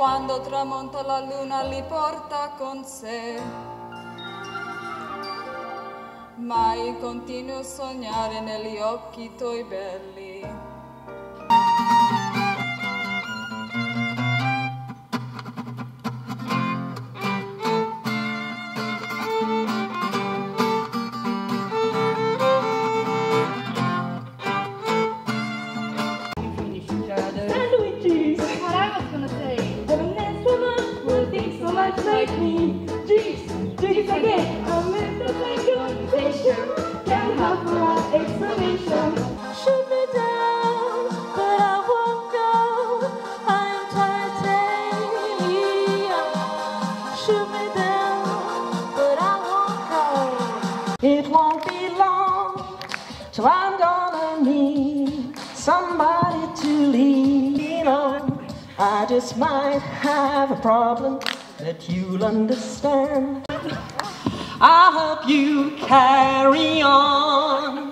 quando tramonta la luna li porta con sé. Ma io continuo a sognare negli occhi tuoi belli. Like me, geez, again, I'm in the same conversation, can't have an explanation. Shoot me down, but I won't go, I am tired today. Shoot me down, but I won't go. It won't be long till I'm gonna need somebody to lean on. I just might have a problem that you'll understand. I hope you carry on.